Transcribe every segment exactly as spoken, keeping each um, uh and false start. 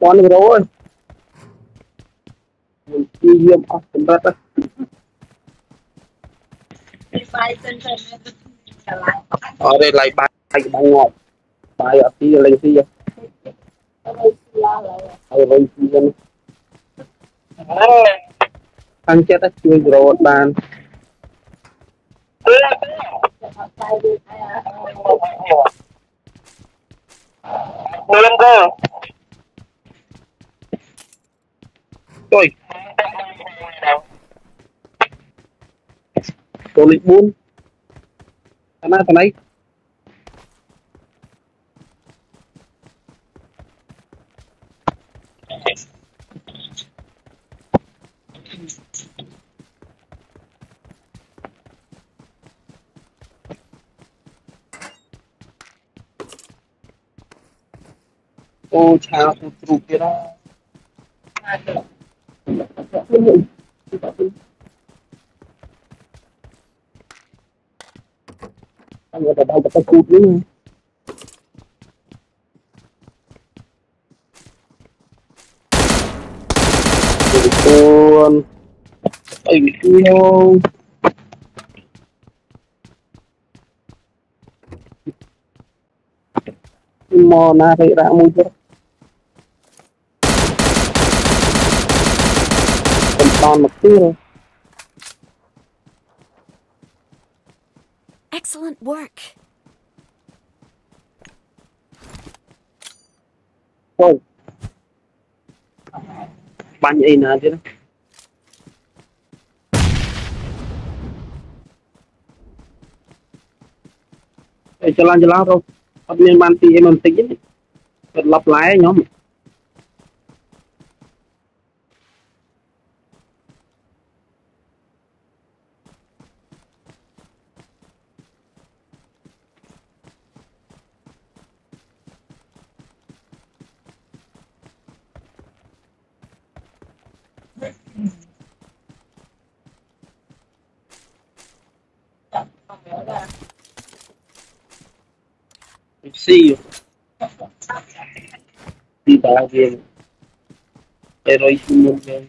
Con được rồi, mình đi viêm off tầm bát á. Ở đây lại bài bằng ngọt, bài ở kia lên kia. Ở đây kia lên. Thằng chết á chơi rồi bàn. Lên cơ. Tôi tôi lịch buôn thằng nào thằng ấy ô chào tụi tụi kia đó Thank you. Thank you. Mau narik ramu je. Excellent work. Oh, banyak ini aja. Eh, jalan-jalan roh. Tapi yang manti yang penting ini terlap lain nyom. See you. See that again. Pero hicimos bien.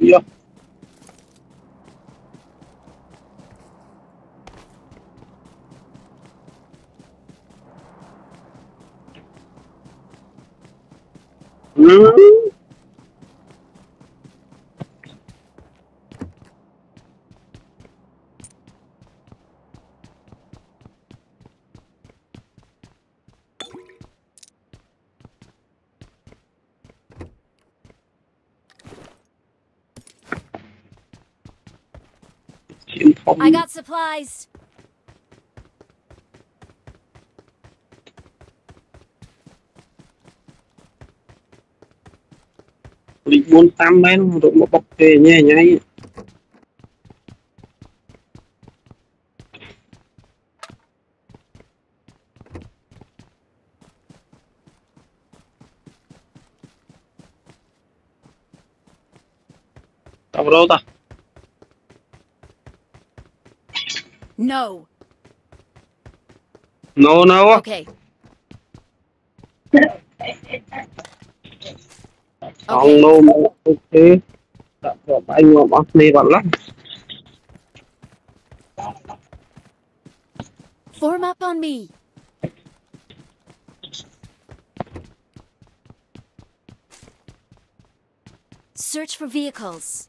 Yo. Mm-hmm. I got supplies. Lịch bốn tám men rồi một bọc kề nhẹ nháy. Tao đâu ta? No. No, no. Okay. Không no, no. Okay. Tạm biệt anh mà bắt đi bạn lắm. Form up on me. Search for vehicles.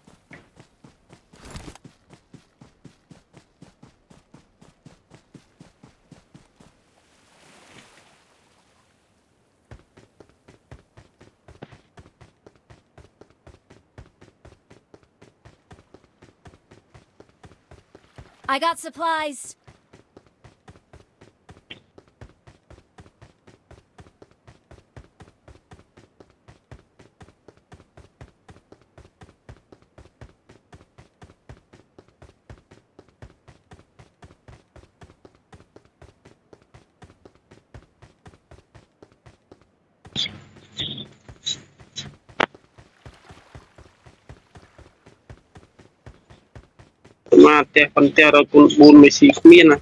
I got supplies. Mà tè phần tè rồi cũng buồn mới xí miên à.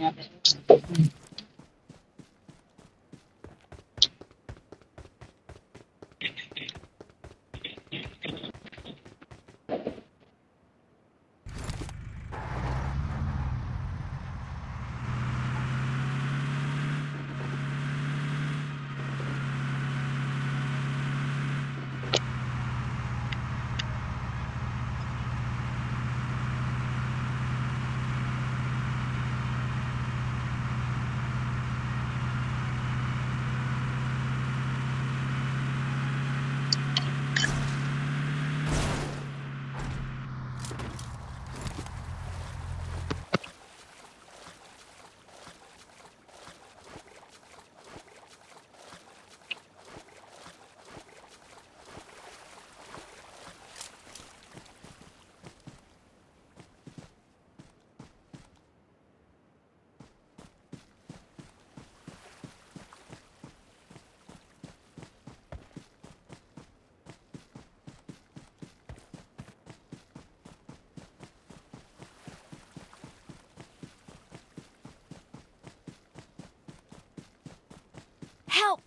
Yeah. Mm. Help!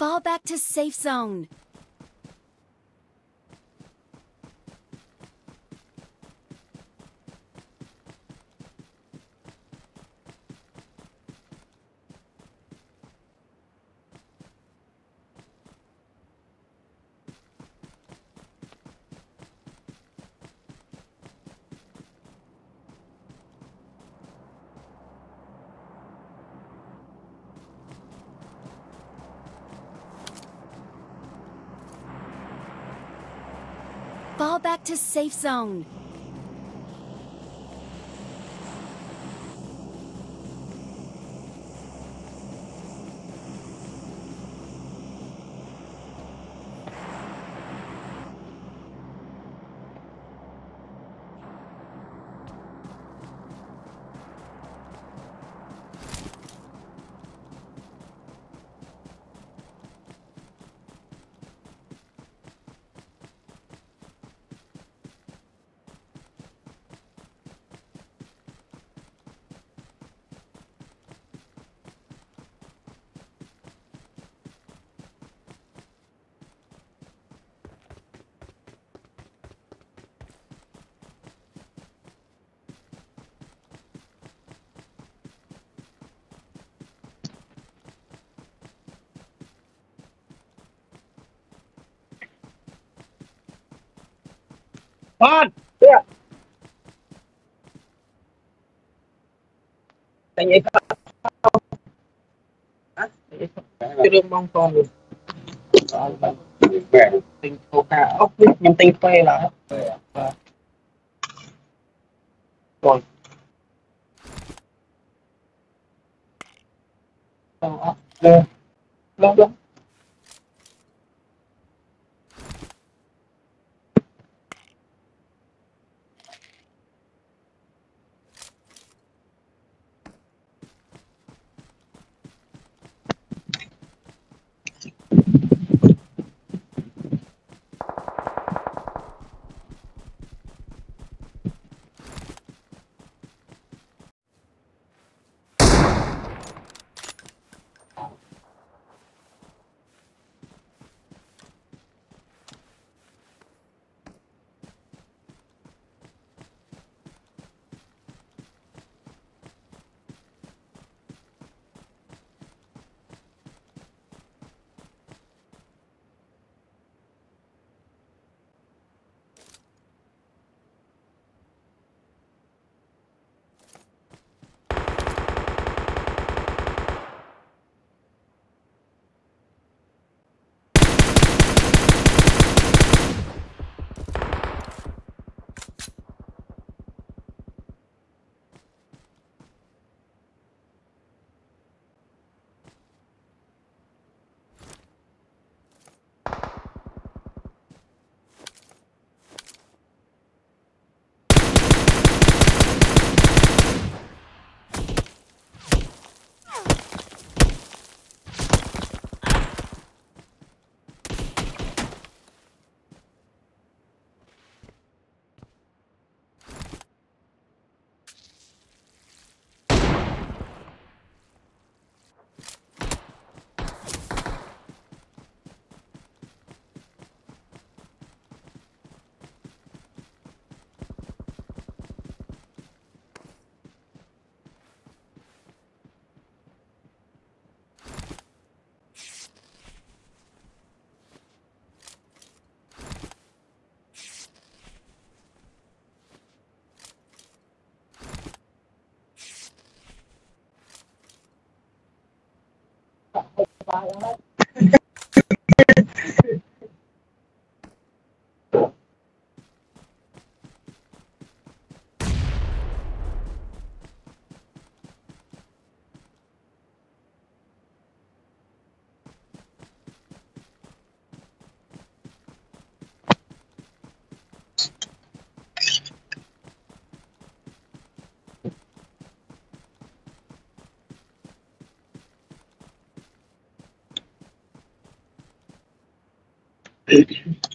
Fall back to safe zone. Fall back to safe zone. Con, yeah. Tại vậy con không? Hả? Chưa được mong con rồi. Tinh khô ca ốc, nhưng tinh khoe là ốc. Rồi. Con ốc, đưa. Đúng đúng. Thank you.